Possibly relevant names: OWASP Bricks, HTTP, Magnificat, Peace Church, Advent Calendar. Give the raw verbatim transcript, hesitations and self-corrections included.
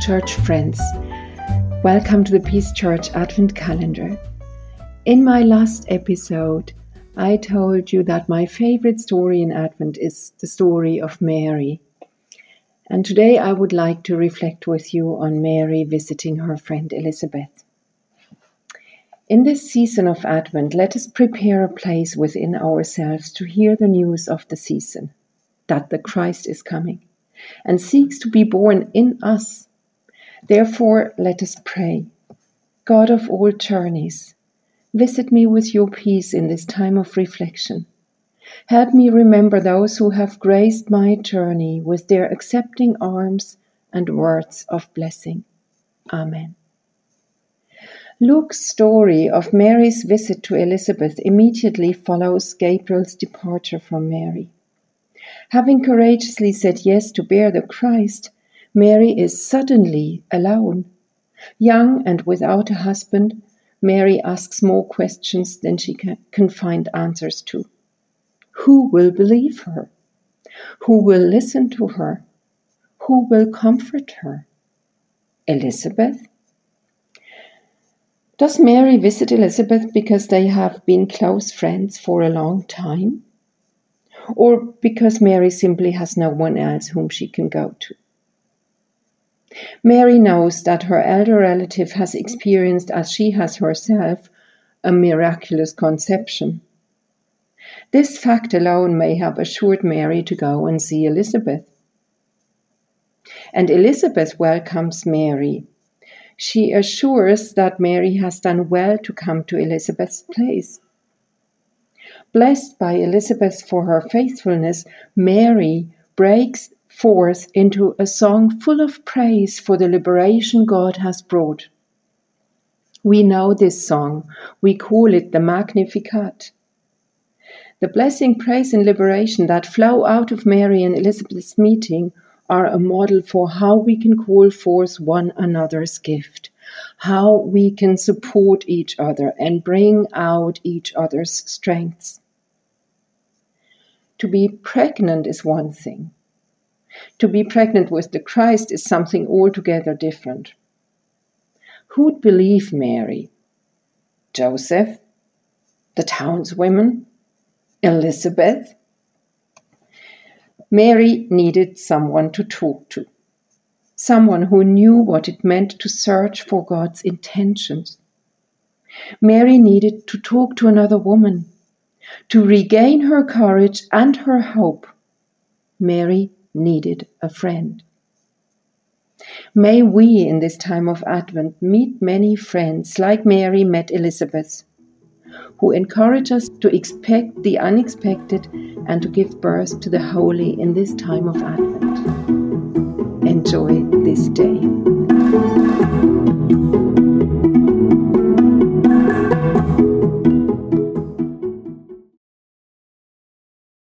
church friends. Welcome to the Peace Church Advent Calendar. In my last episode, I told you that my favorite story in Advent is the story of Mary. And today I would like to reflect with you on Mary visiting her friend Elizabeth. In this season of Advent, let us prepare a place within ourselves to hear the news of the season, that the Christ is coming and seeks to be born in us. Therefore, let us pray. God of all journeys, visit me with your peace in this time of reflection. Help me remember those who have graced my journey with their accepting arms and words of blessing. Amen. Luke's story of Mary's visit to Elizabeth immediately follows Gabriel's departure from Mary. Having courageously said yes to bear the Christ, Mary is suddenly alone. Young and without a husband, Mary asks more questions than she can find answers to. Who will believe her? Who will listen to her? Who will comfort her? Elizabeth? Does Mary visit Elizabeth because they have been close friends for a long time? Or because Mary simply has no one else whom she can go to? Mary knows that her elder relative has experienced, as she has herself, a miraculous conception. This fact alone may have assured Mary to go and see Elizabeth. And Elizabeth welcomes Mary. She assures that Mary has done well to come to Elizabeth's place. Blessed by Elizabeth for her faithfulness, Mary breaks forth into a song full of praise for the liberation God has brought. We know this song. We call it the Magnificat. The blessing, praise and liberation that flow out of Mary and Elizabeth's meeting are a model for how we can call forth one another's gift, how we can support each other and bring out each other's strengths. To be pregnant is one thing. To be pregnant with the Christ is something altogether different. Who'd believe Mary? Joseph? The townswomen? Elizabeth? Mary needed someone to talk to, someone who knew what it meant to search for God's intentions. Mary needed to talk to another woman, to regain her courage and her hope. Mary needed a friend. May we, in this time of Advent, meet many friends like Mary met Elizabeth, who encourage us to expect the unexpected and to give birth to the holy in this time of Advent. Enjoy this day.